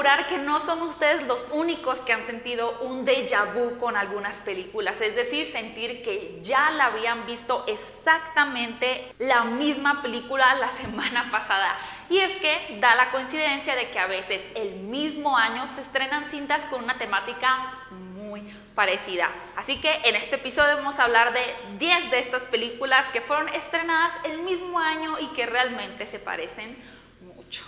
asegurar que no son ustedes los únicos que han sentido un déjà vu con algunas películas, es decir, sentir que ya la habían visto exactamente la misma película la semana pasada. Y es que da la coincidencia de que a veces el mismo año se estrenan cintas con una temática muy parecida. Así que en este episodio vamos a hablar de 10 de estas películas que fueron estrenadas el mismo año y que realmente se parecen mucho.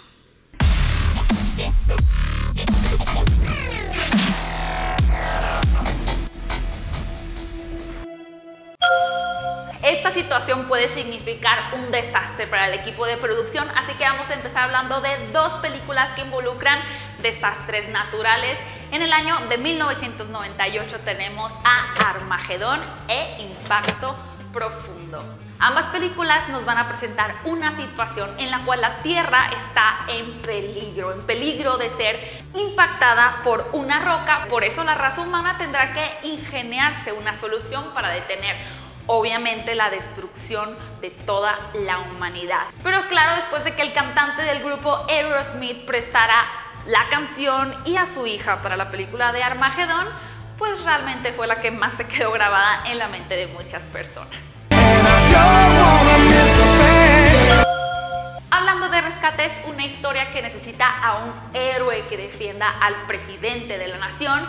Esta situación puede significar un desastre para el equipo de producción, así que vamos a empezar hablando de dos películas que involucran desastres naturales. En el año de 1998 tenemos a Armagedón e Impacto Profundo. Ambas películas nos van a presentar una situación en la cual la Tierra está en peligro de ser impactada por una roca. Por eso la raza humana tendrá que ingeniarse una solución para detener, obviamente, la destrucción de toda la humanidad. Pero claro, después de que el cantante del grupo Aerosmith prestara la canción y a su hija para la película de Armagedón, pues realmente fue la que más se quedó grabada en la mente de muchas personas. Hablando de rescate, es una historia que necesita a un héroe que defienda al presidente de la nación.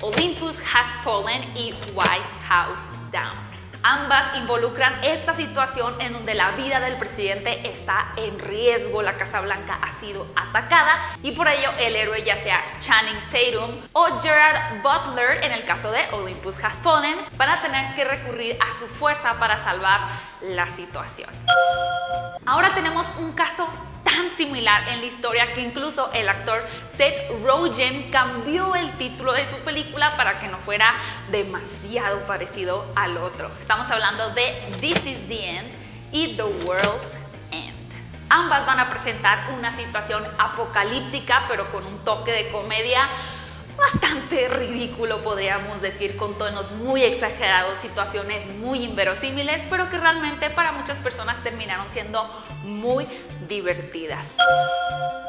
Olympus Has Fallen y White House Down. Ambas involucran esta situación en donde la vida del presidente está en riesgo, la Casa Blanca ha sido atacada y por ello el héroe, ya sea Channing Tatum o Gerard Butler en el caso de Olympus Has Fallen, van a tener que recurrir a su fuerza para salvar la situación. Ahora tenemos un caso tan similar en la historia que incluso el actor Seth Rogen cambió el título de su película para que no fuera demasiado parecido al otro. Estamos hablando de This Is The End y The World's End. Ambas van a presentar una situación apocalíptica pero con un toque de comedia bastante ridículo, podríamos decir, con tonos muy exagerados, situaciones muy inverosímiles, pero que realmente para muchas personas terminaron siendo muy divertidas.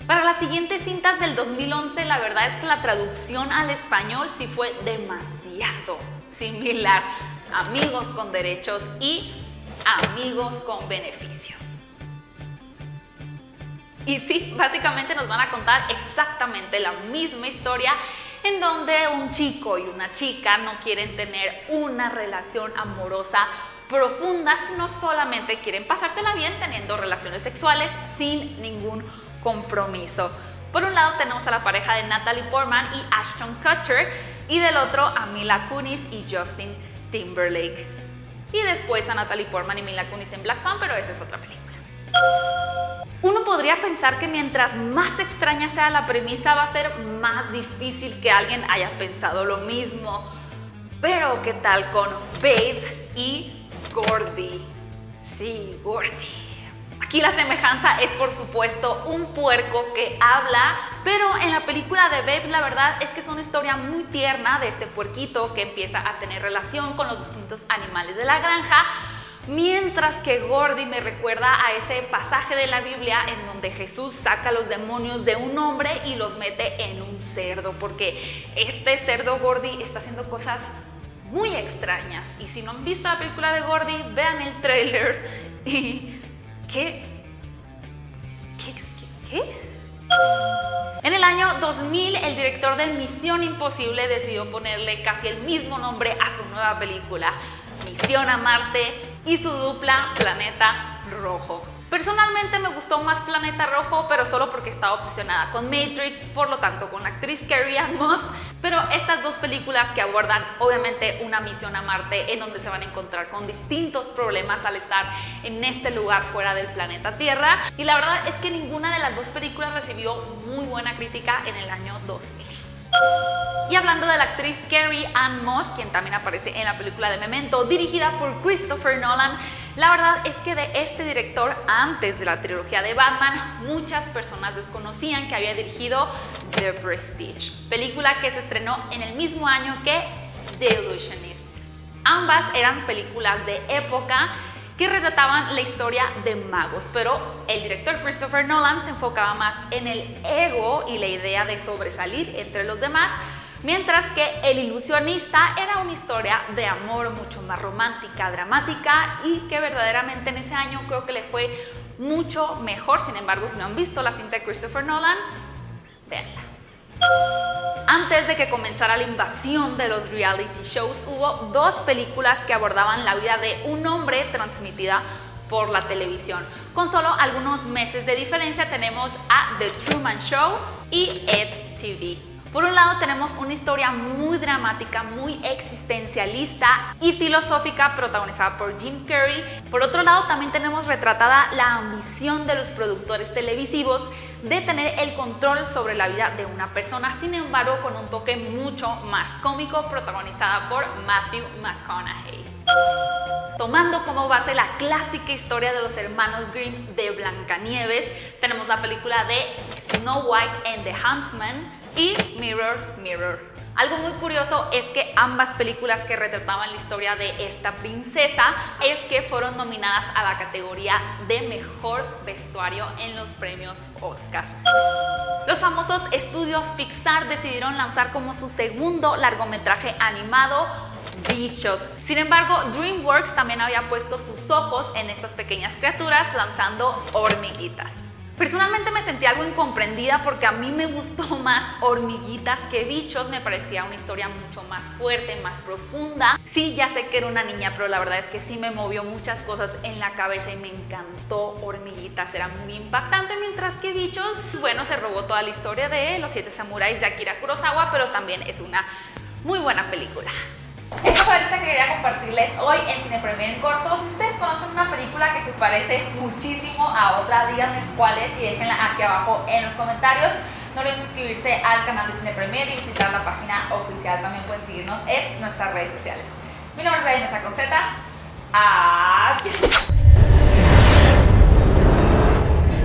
Para las siguientes cintas del 2011, la verdad es que la traducción al español sí fue demasiado similar. Amigos con derechos y amigos con beneficios. Y sí, básicamente nos van a contar exactamente la misma historia en donde un chico y una chica no quieren tener una relación amorosa profunda, sino solamente quieren pasársela bien teniendo relaciones sexuales sin ningún compromiso. Por un lado tenemos a la pareja de Natalie Portman y Ashton Kutcher y del otro a Mila Kunis y Justin Timberlake. Y después a Natalie Portman y Mila Kunis en Black Swan, pero esa es otra película. Uno podría pensar que mientras más extraña sea la premisa, va a ser más difícil que alguien haya pensado lo mismo. Pero ¿qué tal con Babe y Gordy? Sí, Gordy. Aquí la semejanza es, por supuesto, un puerco que habla, pero en la película de Babe la verdad es que es una historia muy tierna de este puerquito que empieza a tener relación con los distintos animales de la granja, mientras que Gordy me recuerda a ese pasaje de la Biblia en donde Jesús saca los demonios de un hombre y los mete en un cerdo, porque este cerdo Gordy está haciendo cosas muy extrañas. Y si no han visto la película de Gordy, vean el tráiler y... ¿Qué? En el año 2000, el director de Misión Imposible decidió ponerle casi el mismo nombre a su nueva película, Misión a Marte, y su dupla, Planeta Rojo. Personalmente me gustó más Planeta Rojo, pero solo porque estaba obsesionada con Matrix, por lo tanto con la actriz Carrie-Anne Moss. Pero estas dos películas que abordan obviamente una misión a Marte en donde se van a encontrar con distintos problemas al estar en este lugar fuera del planeta Tierra. Y la verdad es que ninguna de las dos películas recibió muy buena crítica en el año 2000. Y hablando de la actriz Carrie-Anne Moss, quien también aparece en la película de Memento, dirigida por Christopher Nolan, la verdad es que de este director, antes de la trilogía de Batman, muchas personas desconocían que había dirigido The Prestige, película que se estrenó en el mismo año que The Illusionist. Ambas eran películas de época que retrataban la historia de magos, pero el director Christopher Nolan se enfocaba más en el ego y la idea de sobresalir entre los demás, mientras que El ilusionista era una historia de amor mucho más romántica, dramática y que verdaderamente en ese año creo que le fue mucho mejor. Sin embargo, si no han visto la cinta de Christopher Nolan, véanla. Antes de que comenzara la invasión de los reality shows, hubo dos películas que abordaban la vida de un hombre transmitida por la televisión. Con solo algunos meses de diferencia tenemos a The Truman Show y Ed TV. Por un lado tenemos una historia muy dramática, muy existencialista y filosófica protagonizada por Jim Carrey. Por otro lado también tenemos retratada la ambición de los productores televisivos de tener el control sobre la vida de una persona, sin embargo con un toque mucho más cómico, protagonizada por Matthew McConaughey. Tomando como base la clásica historia de los hermanos Grimm de Blancanieves, tenemos la película de Snow White and the Huntsman y Mirror, Mirror. Algo muy curioso es que ambas películas que retrataban la historia de esta princesa es que fueron nominadas a la categoría de Mejor Vestuario en los premios Oscar. Los famosos estudios Pixar decidieron lanzar como su segundo largometraje animado Bichos. Sin embargo, DreamWorks también había puesto sus ojos en estas pequeñas criaturas lanzando Hormiguitas. Personalmente me sentí algo incomprendida porque a mí me gustó más Hormiguitas que Bichos, me parecía una historia mucho más fuerte, más profunda. Sí, ya sé que era una niña, pero la verdad es que sí me movió muchas cosas en la cabeza y me encantó Hormiguitas, era muy impactante, mientras que Bichos, bueno, se robó toda la historia de Los 7 Samuráis de Akira Kurosawa, pero también es una muy buena película. Esta fue la lista que quería compartirles hoy en Cine Premier en corto. Si ustedes conocen una película que se parece muchísimo a otra, díganme cuál es y déjenla aquí abajo en los comentarios. No olviden suscribirse al canal de Cine Premier y visitar la página oficial. También pueden seguirnos en nuestras redes sociales. Mi nombre es Gaby Mesa Conceta. Adiós.